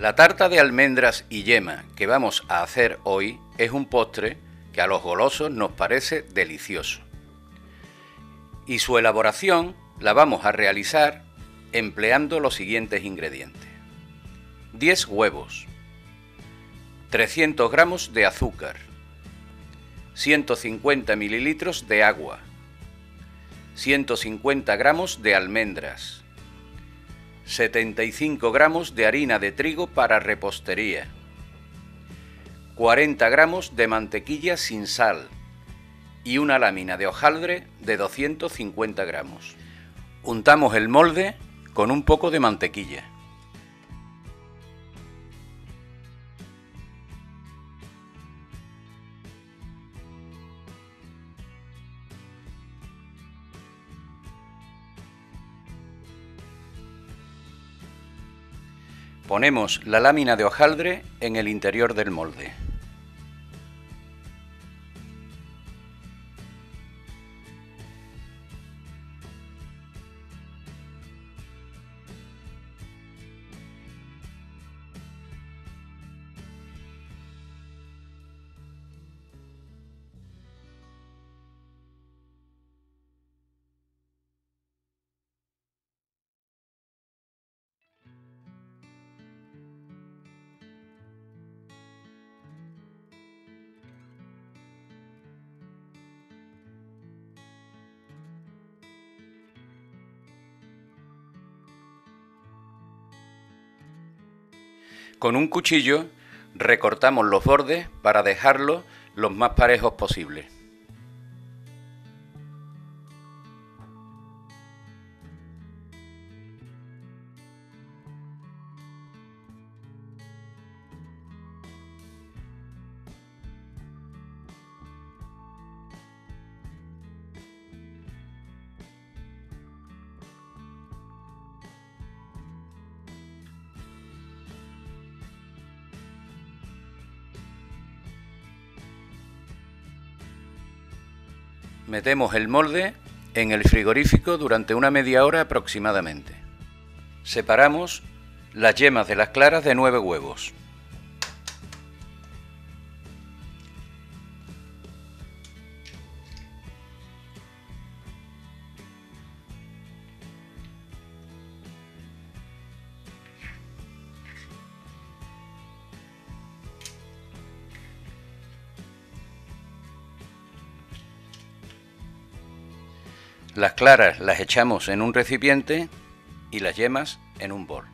La tarta de almendras y yema que vamos a hacer hoy es un postre que a los golosos nos parece delicioso. Y su elaboración la vamos a realizar empleando los siguientes ingredientes: 10 huevos, 300 gramos de azúcar, 150 mililitros de agua, 150 gramos de almendras, 75 gramos de harina de trigo para repostería, 40 gramos de mantequilla sin sal y una lámina de hojaldre de 250 gramos. Untamos el molde con un poco de mantequilla. Ponemos la lámina de hojaldre en el interior del molde. Con un cuchillo recortamos los bordes para dejarlos los más parejos posible. Metemos el molde en el frigorífico durante una media hora aproximadamente. Separamos las yemas de las claras de 9 huevos. Las claras las echamos en un recipiente y las yemas en un bol.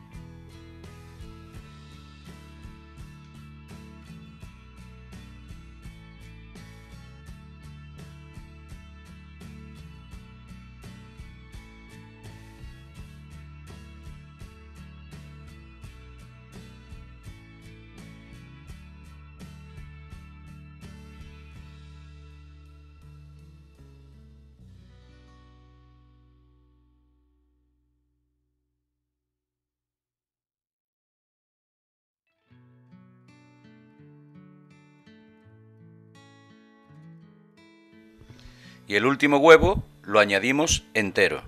Y el último huevo lo añadimos entero.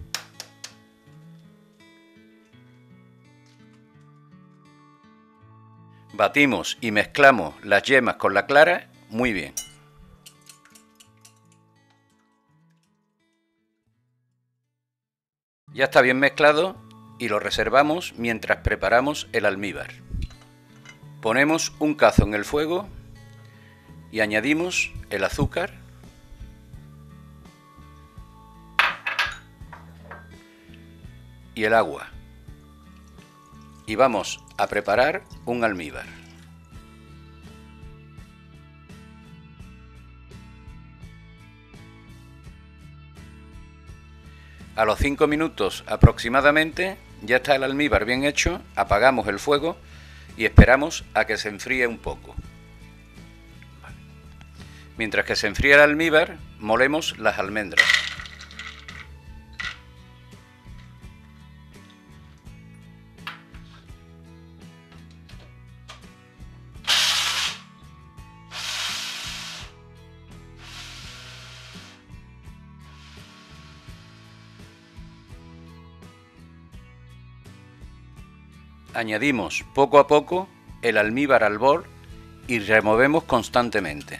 Batimos y mezclamos las yemas con la clara muy bien. Ya está bien mezclado y lo reservamos mientras preparamos el almíbar. Ponemos un cazo en el fuego y añadimos el azúcar, y el agua, y vamos a preparar un almíbar. A los 5 minutos aproximadamente ya está el almíbar bien hecho, apagamos el fuego y esperamos a que se enfríe un poco. Mientras que se enfría el almíbar, molemos las almendras. Añadimos poco a poco el almíbar al bol y removemos constantemente.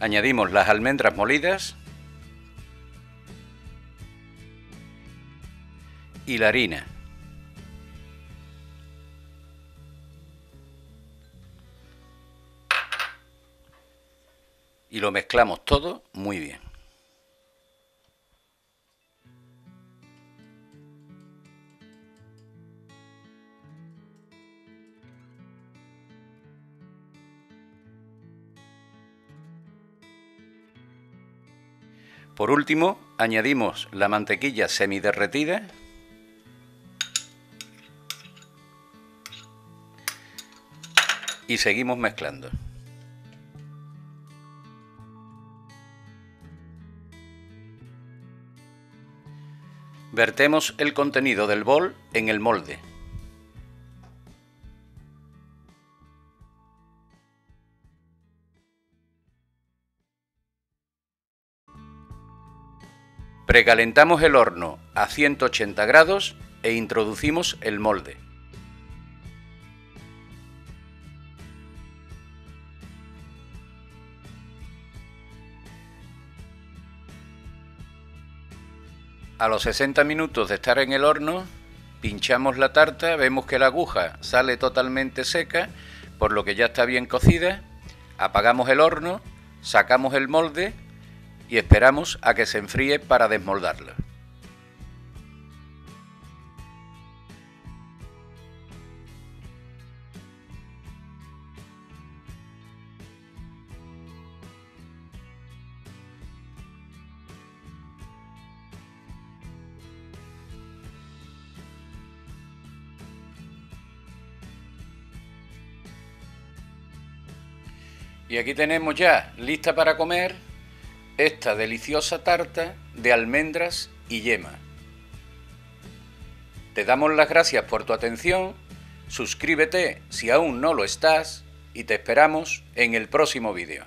Añadimos las almendras molidas y la harina. Y lo mezclamos todo muy bien. Por último, añadimos la mantequilla semiderretida y seguimos mezclando. Vertemos el contenido del bol en el molde. Precalentamos el horno a 180 grados e introducimos el molde. A los 60 minutos de estar en el horno, pinchamos la tarta, vemos que la aguja sale totalmente seca, por lo que ya está bien cocida, apagamos el horno, sacamos el molde y esperamos a que se enfríe para desmoldarla. Y aquí tenemos ya lista para comer esta deliciosa tarta de almendras y yema. Te damos las gracias por tu atención, suscríbete si aún no lo estás y te esperamos en el próximo vídeo.